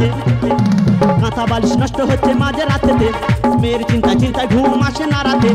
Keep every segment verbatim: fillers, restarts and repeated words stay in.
गाथा बालिश नष्ट होते माझे रातते मेर चिंता चिंता घुमाशे नाराते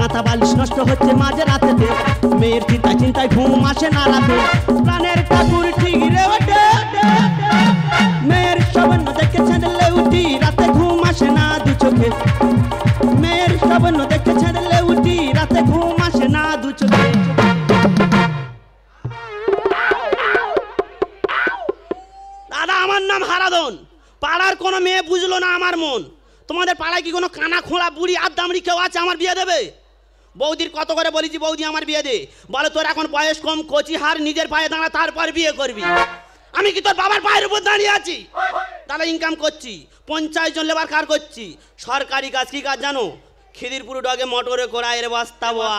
गाथा बालिश नष्ट होते माझे रातते मेर चिंता चिंता घुमाशे नाराते प्राणेर ठाकुर ठीक रेवटे मेर शवन देखे छंदले उठी राते घुमाशे ना दु चोखे मेर शवन देखे छंदले उठी राते घुमाशे ना दु चोखे पालार कोनो में बुझलो ना आमार मोन तुम्हारे पाला की कोनो काना खोला बुरी आप दामरी क्यों आज आमार बिया देबे बौदीर कतो करे बोली जी बौदी आमार बिया दे बोले तोरा कोन बयस कम कोची हार निजेर पाये दाना तार पर बिये करबी आमी कि तोर बाबार पायेर उपर दाड़िये आछि ताले इनकाम करछि पचास जन लेबार कार करछि सरकारी काज की काज जानो खिदिरपुर डगे मोटरे कोराय रे बस्ता बुआ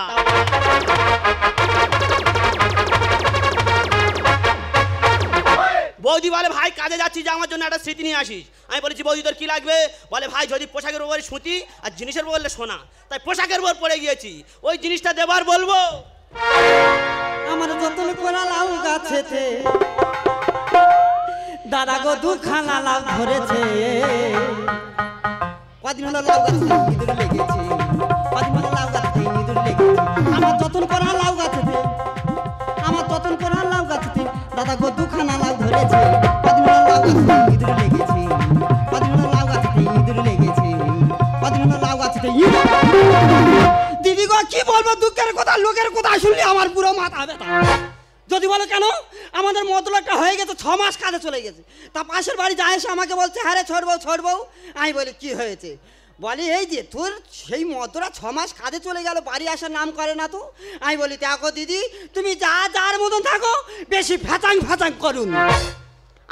बौदी वाले भाई काजे जाती जामार जोन एक स्थिति नहीं आशीष आई बोले जी बौदी तोर की लागबे वाले भाई जदि पोशाकेर ओपरे सूती आर जिनिसेर बोले सोना ताई पोशाकेर ओपर पड़े गियेछि ओई जिनिसटा देबार बोलबो आमार जतन कोला लाउ गाछेते दादा गो दुखाना लाउ धरेछे कदिन हलो लाउ गाछ निदुर लेगेछे कदिन हलो लाउ गाछ निदुर लेगेछे आमार जतन कोला लाउ गाछेते आमार जतन कोला लाउ गाछेते दादा गो दुखाना दीदी को की बोलबो दुखेर कथा लोकेर कथा सुनले आमार पुरो माथा बेथा जदि बोले केन आमादेर मतलबटा हये गेछे छ मास काजे चले गेछे ता पाशेर बाड़ी जाय से आमाके बोलछे हारे छोड़बो छोड़बो आई बोले की हयेछे बोले এই যে তোর সেই মতরা ছয় মাস কাজে চলে গেল বাড়ি আসার নাম করে না তো আমি বলি তাকো দিদি তুমি যা যার মতন থাকো বেশি ফ্যাচাং ফ্যাচাং করুন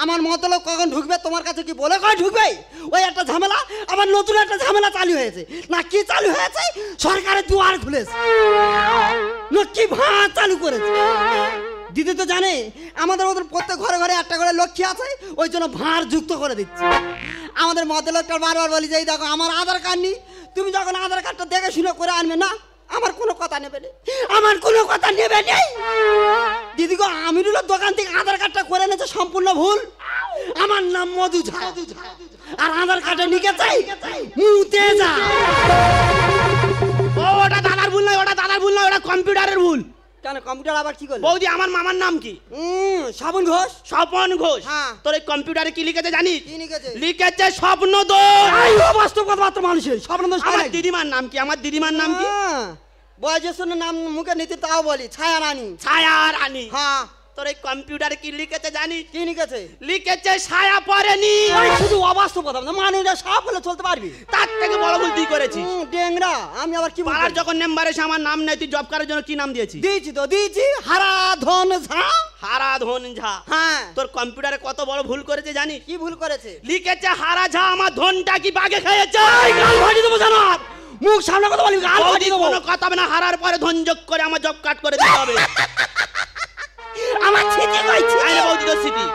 আমার মতলব কখন ঢুকবে তোমার কাছে কি বলে কই ঢুকবে ওই একটা ঝামেলা আমার নতুন একটা ঝামেলা চালু হয়েছে না কি চালু হয়েছে সরকারের দুয়ার খুলেছে নকি ভাত চালু করেছে দিদি তো জানে আমাদের ওদের প্রত্যেক ঘরে ঘরে একটা করে লক্ষ্মী আছে ওই জন্য ভাঁড় যুক্ত করে দিচ্ছে আমাদের মদলকটা বারবার বলি যাই দেখো আমার আধার কার্ড নেই তুমি যখন আধার কার্ডটা দেখে শুনে করে আনবে না আমার কোনো কথা নেবে না আমার কোনো কথা নেবে না দিদি গো আমিরুলের দোকান থেকে আধার কার্ডটা করে এনেছে সম্পূর্ণ ভুল আমার নাম মধু ঝা আর আধার কার্ডে নিকে চাই মুতে যা ও ওটা দাদার ভুল নয় ওটা দাদার ভুল নয় ওটা কম্পিউটারের ভুল কেন কম্পিউটার আবার কি করল বৌদি আমার মামার নাম কি হুম স্বপন ঘোষ স্বপন ঘোষ হ্যাঁ তোর এই কম্পিউটারে কি লিখেছে জানিস কি লিখেছে লিখেছে স্বপ্ন দোষ এই বাস্তব কথাবার্তা মানুষের স্বপ্ন দোষ আমার দিদিমার নাম কি আমার দিদিমার নাম কি বয়জেসন নাম মুখে নিতে তাও বলি ছায়া রানী ছায়া রানী হ্যাঁ তোর এই কম্পিউটারে কি লিখেছে জানিস কি লিখেছে লিখেছে ছায়া পড়েনি ওই শুধু অবাস্তব কথা মানুষরা সব বলে চলতে পারবি তার থেকে বড় ভুল তুই করেছিস ডেংরা আমি আবার কি বলবো আর যখন নাম্বারে এসে আমার নাম নাই তুই জব করার জন্য কি নাম দিয়েছিস দিয়েছি তো দিয়েছি হারাধন ঝা হারাধন ঝা হ্যাঁ তোর কম্পিউটারে কত বড় ভুল করেছে জানিস কি ভুল করেছে লিখেছে হারা ঝা আমার ধনটা কি বাগে খেয়েছে এই গাল ভাজি দেব জানার মুখ সামনে কথা বলি গাল ভাজি দেব কোনো কথা না হারার পরে ধন যোগ করে আমার জব কাট করে দিতে হবে আমার চিঠি কইছি আরে বৌদি তো চিঠি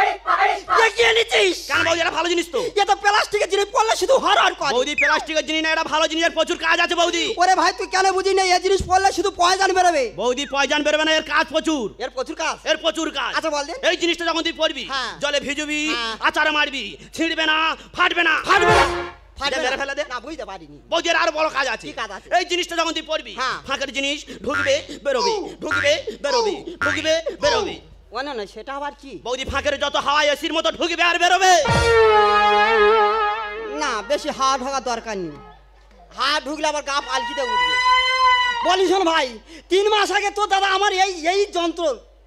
আরে পারিস না কি এনেছিস কেন বৌদি এটা ভালো জিনিস তো এটা প্লাস্টিকের জিনিস পড়লে শুধু হর হর করে বৌদি প্লাস্টিকের জিনিস না এটা ভালো জিনিস এর প্রচুর কাজ আছে বৌদি ওরে ভাই তুই কেন বুঝিস না এই জিনিস পড়লে শুধু পয়জান বেরবে বৌদি পয়জান বেরবে না এর কাজ প্রচুর এর প্রচুর কাজ এর প্রচুর কাজ আচ্ছা বল দে এই জিনিসটা যখন তুই পড়বি জলে ভিজবি আচারে মারবি ছিড়বে না ফাটবে না ফাটবে না ফাড়া ফেলা দে না বুঝতে পারিনি বৌদির আর বড় কাজ আছে কি কাজ আছে এই জিনিসটা যখন তুই পড়বি ফাঁকের জিনিস ঢুকবে বেরোবে ঢুকবে বেরোবে ঢুকবে বেরোবে ও না না সেটা আবার কি বৌদি ফাঁকের যত হাওয়া এসির মতো ঢুকবে আর বেরোবে না বেশি হাওয়া ঢোকা দরকার নেই হাওয়া ঢুকলে আবার গা পালকিতে উঠবে বলিস না ভাই তিন মাস আগে তো দাদা আমার এই এই যন্ত্র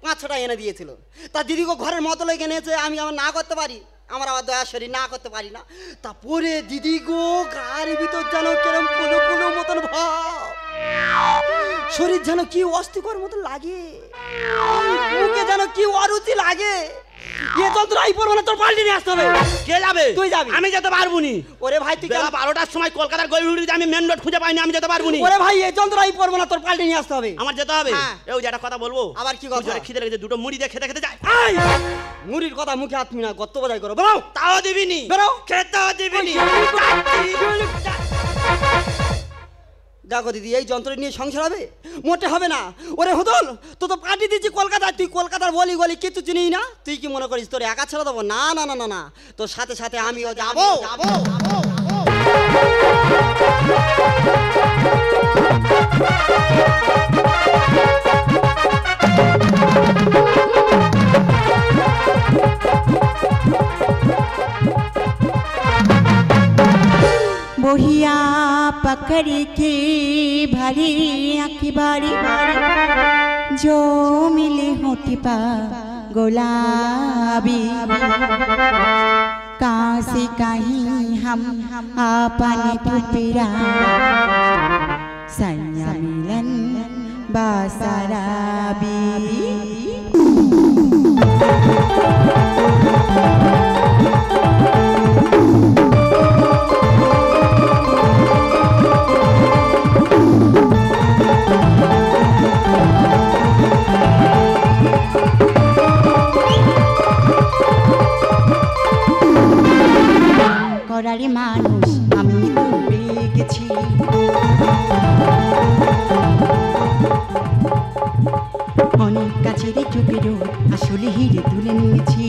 পাঁচ ছটা এনে দিয়েছিল তা দিদিকে ঘরের মতো লই এনেছে আমি আমার না করতে পারি আমার আবার দয়া সরি না করতে পারি না তারপরে দিদি গো গার ভিতর যেন কেরম পুলো পুলো মতন ভাব শরীর যেন কি অস্থিকর মতন লাগে মুখে যেন কি অরুচি লাগে এ যন্ত্র আই পড়ব না তোর পাল্টি নিয়ে আসতে হবে কে যাবে তুই যাবি আমি যেতে পারবো না ওরে ভাই তুই বেলা বারোটার সময় কলকাতার গলিতে আমি মেন রোড খুঁজে পাইনি আমি যেতে পারবো না ওরে ভাই এ যন্ত্র আই পড়ব না তোর পাল্টি নিয়ে আসতে হবে আমার যেতে হবে এই যে একটা কথা বলবো আবার কি কথা জোরে খিদে লেগেছে দুটো মুড়ি দিয়ে খেতে খেতে যাই আই মুড়ির কথা মুখে আতমি না গত্ত বাজাই করো বেরো তাও দিবি নি বেরো খেতেও দিবি নি দেখো দিদি এই যন্ত্র নিয়ে সংসার হবে? মোটে হবে না। ওরে হতল, তো তো পার্টি দিচ্ছি কলকাতায়, তুই কলকাতার বলি গলি কিছু চিনি না, তুই কি মনে করিস তোর একা ছেড়ে দেবো? না না না না, তোর সাথে সাথে আমিও যাবো। बोहिया पकड़ के भरी आखी बारी जो मिले होती पा गुलाबी कहाँ से कहीं हम आपने पुपिरा संया मिलन बासराबी করারি মানুষ আমি ডুবে গেছি অনেক কাছে রে চোখেরও আসলে হিরে তুলে নিয়েছি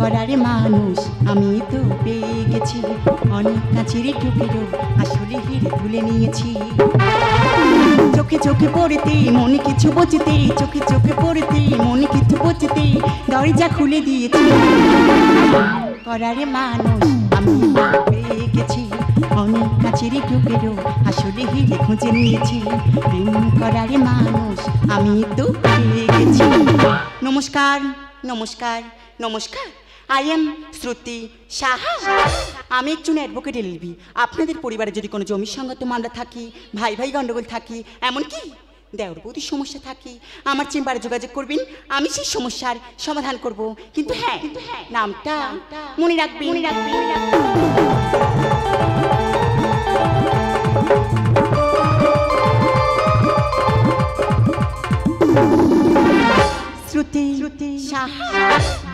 করারি মানুষ আমি তো পেয়ে গেছি অনেক কাছে রে চোখেরও আসলে হিরে তুলে নিয়েছি চোখে চোখে পড়তে মনে কিছু বোঝতে চোখে চোখে পড়তে মনে কিছু বোঝতে দরজা খুলে দিয়েছি করারে মানুষ আমি পেয়ে গেছি অনেক কাছেরই ঢুকেরও আসলে হিরে খুঁজে নিয়েছি প্রেম করারে মানুষ আমি তো পেয়ে গেছি। নমস্কার নমস্কার নমস্কার, আই এম শ্রুতি সাহা। আমি একজন অ্যাডভোকেট এলবি। আপনাদের পরিবারে যদি কোনো জমির সংক্রান্ত মামলা থাকি, ভাই ভাই গণ্ডগোল থাকি, এমনকি দেওর বৌদির সমস্যা থাকি, আমার চেম্বারে যোগাযোগ করবেন, আমি সেই সমস্যার সমাধান করব। কিন্তু হ্যাঁ, নামটা মনে রাখবেন। মনে রাখবেন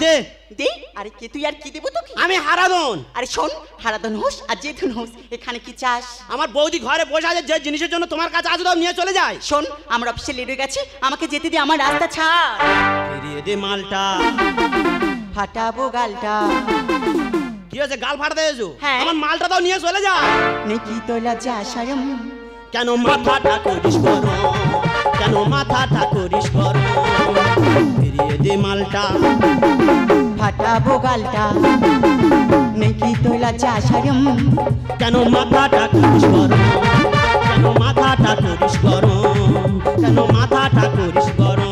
দে দে। আরে কে তুই আর কি দেবো তোকে? আমি হারাধন। আরে শোন, হারাধন হোস আর যে ধন হোস, এখানে কি চাস? আমার বৌদি ঘরে বসে আছে, যে জিনিসের জন্য তোমার কাছে আসো নিয়ে চলে যায়। শোন, আমার অফিসে লেট হয়ে গেছে, আমাকে যেতে দে, আমার রাস্তা ছাড়। ফিরিয়ে দে মালটা, ফাটাবো গালটা। কি হয়েছে, গাল ফাটাতে এসো? হ্যাঁ, আমার মালটা দাও, নিয়ে চলে যা। নাকি তোলা যা সায়ম, কেন মাথাটা করিস করো, কেন মাথাটা করিস করো? ফিরিয়ে দে মালটা, ফাটাবো গালটা। নাকি তোলা যা সায়ম, কেন মাথাটা করিস করো, কেন মাথাটা করিস করো, কেন মাথাটা করিস করো?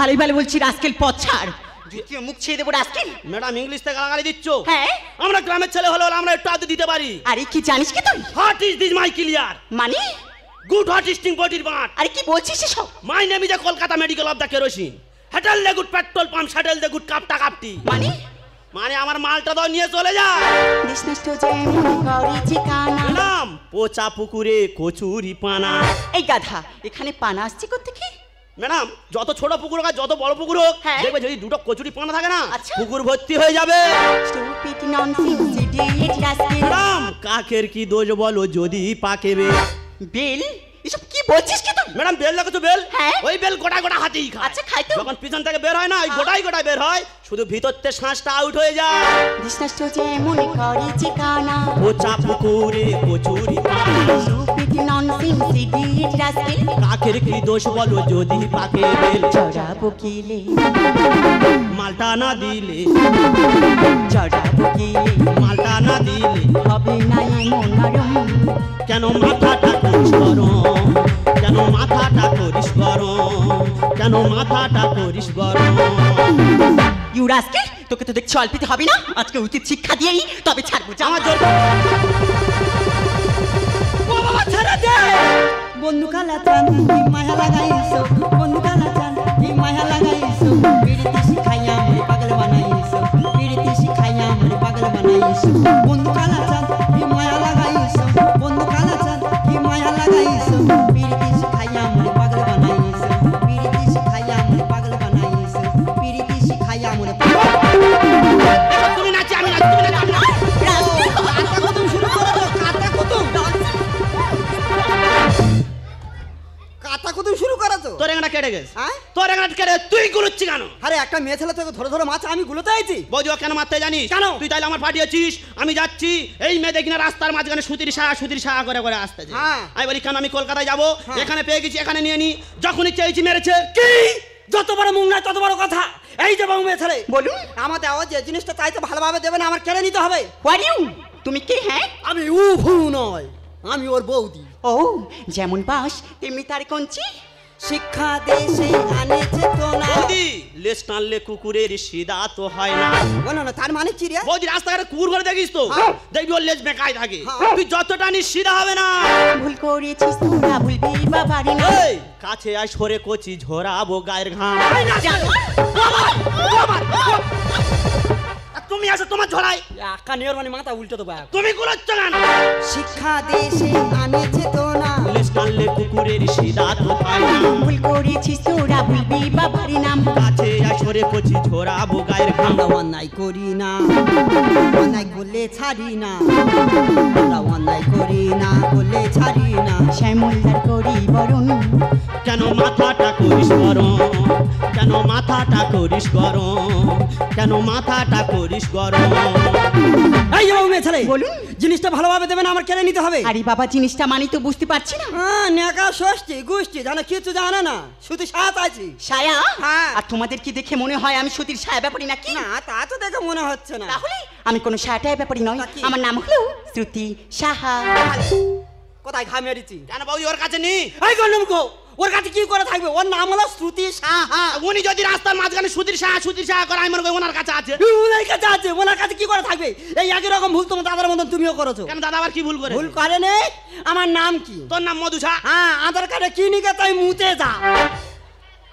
ভালোই ভালো বলছি, রাস্কেল পথ ছাড়, মুখ ছেড়ে দেবো রাস্কেল। ম্যাডাম ইংলিশ থেকে গালাগালি দিচ্ছ? হ্যাঁ, আমরা গ্রামের ছেলে হলো, আমরা একটু আদর দিতে পারি। আরে কি জানিস কি তুই? What is this my clear মানে গুড হোয়াট ইজ টিং বডির বাট। আরে কি বলছিস এসব? My name is Kolkata medical of the kerosene hotel they good petrol pump settle they good কাপটা কাপটি। মানে মানে আমার মালটা দাও, নিয়ে চলে যায়। পোচা পুকুরে কচুরি পানা। এই গাধা, এখানে পানা আসছে কোথেকে? ম্যাডাম যত ছোট পুকুর হোক যত বড় পুকুর হোক, দেখবে যদি দুটো কচুরি পানা থাকে না, পুকুর ভর্তি হয়ে যাবে। ম্যাডাম কাকের কি দোষ বলো যদি পাকে বেল? এসব কি বলছিস কি তুই? ম্যাডাম বেল লাগাতো বেল, ওই বেল গোটা গোটা হাতেই খায়। আচ্ছা খাই তো, যখন পিছন থেকে বের হয় না, ওই গোটাই গোটাই বের হয়, শুধু ভিতরতে শ্বাসটা আউট হয়ে যায়। নিঃশ্বাসটা যে মনে করে ঠিকানা, পোচা পুকুরে কচুরি পানা। সুপিটি ননসিন সিডি রাস্তে, কাকের কি দোষ বলো যদি পাকে বেল? চড়া বকিলে মালটা না দিলে, চড়া বকিলে মালটা না দিলে, হবে না মন নরম। কেন মাথাটা করিস গরম, কেন মাথাটা করিস গরম, কেন মাথাটা করিস গরম? ইউরাসকে তোকে তো দেখছি অল্পিতে হবে না, আজকে উচিত শিক্ষা দিয়েই তবে ছাড়বো। জামা জোর বন্ধু কালা চান, মায়া লাগাইছো বন্ধু কালা চান, মায়া লাগাইছো। যেমন বাস তেমনি তার কঞ্চি শিক্ষা দেশে আনেছে তো না বৌদি লেজ টানলে কুকুরের সিধা তো হয় না বলো না তার মানে কি রে বৌদি রাস্তাঘাটে কুকুর ঘরে দেখিস তো দেখবি ওর লেজ বেঁকায় থাকে তুই যতটা নিস সিধা হবে না ভুল করেছিস তোরা ভুলবি বাবারি না কাছে আয় সরে কচি ঝোরাবো গায়ের ঘাম তুমি আসো তোমার ঝোরাই আকা নিয়র মানে মাথা উল্টো তো বাবা তুমি গুলোচ্ছ কেন শিক্ষা দেশে আনেছে তো না কালে কুকুরের সিধা তো হয় না ভুল করেছিস তোরা ভুলবি বাবার নাম কাছে আসরে কচি ঝোরাবো গায়ের ঘাম অন্যায় করি না অন্যায় বলে ছাড়ি না অন্যায় করি না বলে ছাড়ি না শ্যামলদার করি বরণ কেন মাথাটা করিস গরম কেন মাথাটা করিস গরম কেন মাথাটা করিস গরম এই যাও মে চলে বলুন জিনিসটা ভালোভাবে দেবেন আমার কেড়ে নিতে হবে আরে বাবা জিনিসটা মানি তো বুঝতে পারছি না হ্যাঁ নেকা ষষ্ঠী গুষ্টি জানা কিছু জানা না সুতি সাত আছি ছায়া হ্যাঁ আর তোমাদের কি দেখে মনে হয় আমি সুতির ছায়া ব্যাপারি নাকি না তা তো দেখে মনে হচ্ছে না তাহলে আমি কোনো ছায়াটাই ব্যাপারি নই আমার নাম হলো শ্রুতি সাহা কোথায় ঘা মেরেছি জানা বাবু ওর কাছে নেই এই গন্ডম কো ওর কাছে কি করে থাকবে ওর নাম হলো শ্রুতি সাহা উনি যদি রাস্তার মাঝখানে সুতির সাহা সুতির সাহা করে আমি মনে করি ওনার কাছে আছে ওনার কাছে আছে ওনার কাছে কি করে থাকবে এই একই রকম ভুল তোমার দাদার মতন তুমিও করেছো কেন দাদা আবার কি ভুল করে ভুল করে নেই আমার নাম কি তোর নাম মধু সাহা হ্যাঁ আধার কার্ডে কি নিকে তাই মুতে যা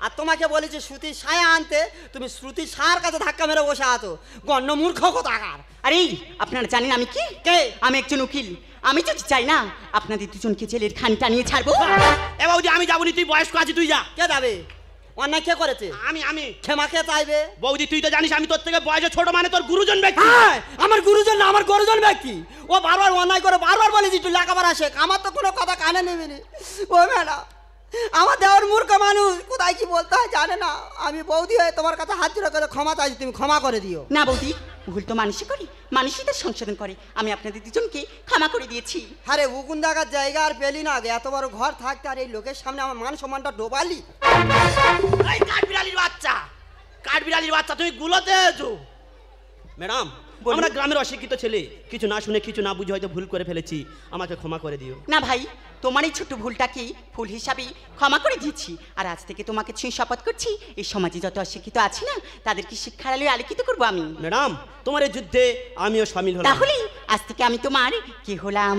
আর তোমাকে বলেছি শ্রুতি সাহা আনতে তুমি শ্রুতি সাহার কাছে ধাক্কা মেরে বসে আছো গণ্য মূর্খ কোথাকার আরে আপনারা জানেন আমি কি কে আমি একজন উকিল আমি যদি চাই না আপনাদের দুজনকে জেলের খানটা নিয়ে ছাড়বো এ বাবুজি আমি যাবো নি তুই বয়স্ক আছিস তুই যা কে যাবে অন্যায় কে করেছে আমি আমি ক্ষমা কে চাইবে বৌদি তুই তো জানিস আমি তোর থেকে বয়সে ছোট মানে তোর গুরুজন ব্যক্তি আমার গুরুজন না আমার গুরুজন ব্যক্তি ও বারবার অন্যায় করে বারবার বলেছি তুই লেখাপড়া শেখ আমার তো কোনো কথা কানে নেবে নি ও ম্যাডাম আমার দেওয়ার মূর্খ মানুষ কোথায় কি বলতে হয় জানে না আমি বৌদি হয়ে তোমার কাছে হাত জোড় করে ক্ষমা চাইছি তুমি ক্ষমা করে দিও না বৌদি ভুল তো মানুষই করে মানুষই তো সংশোধন করে আমি আপনাদের দুজনকে ক্ষমা করে দিয়েছি আরে উকুন দেখার জায়গা আর পেলি না আগে এত বড় ঘর থাকতে আর এই লোকের সামনে আমার মান সম্মানটা ডোবালি এই কাঠবিড়ালির বাচ্চা কাঠবিড়ালির বাচ্চা তুমি গুলোতে এসো ম্যাডাম আমরা গ্রামের অশিক্ষিত ছেলে কিছু না শুনে কিছু না বুঝে হয়তো ভুল করে ফেলেছি আমাকে ক্ষমা করে দিও না ভাই তোমার এই ছোট্ট ভুলটাকে ভুল হিসাবেই ক্ষমা করে দিচ্ছি আর আজ থেকে তোমাকে ছুঁই শপথ করছি এই সমাজে যত অশিক্ষিত আছে না তাদেরকে শিক্ষার আলোয় আলোকিত করবো আমি ম্যাডাম তোমার এই যুদ্ধে আমিও সামিল হলাম তাহলে আজ থেকে আমি তোমার কি হলাম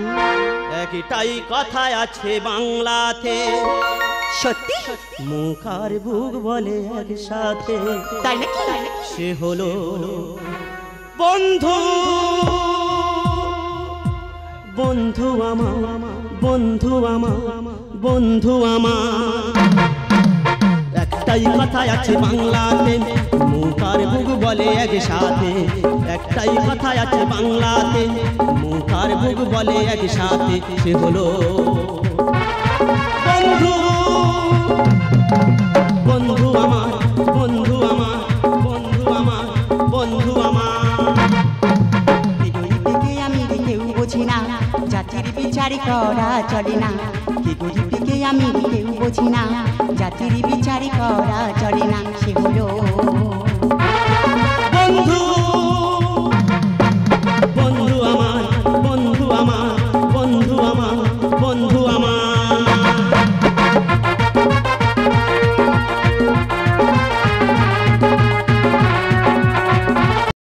একটাই কথা আছে বাংলাতে সত্যি মুখ আর বুক বলে একসাথে তাই নাকি সে হলো বন্ধু বন্ধু আমার বন্ধু আমার বন্ধু আমার একটাই কথা আছে বাংলাতে মুখ আর বুক বলে একসাথে একটাই কথা আছে বাংলাতে মুখ আর বুক বলে একসাথে সে হলো বন্ধু বন্ধু আমার বন্ধু আমার বন্ধু আমার বন্ধু আমার জাতির বিচারে করা চলে না কে গরিবকে আমি কেউ বুঝি না জাতির বিচারে করা চলে না সে হলো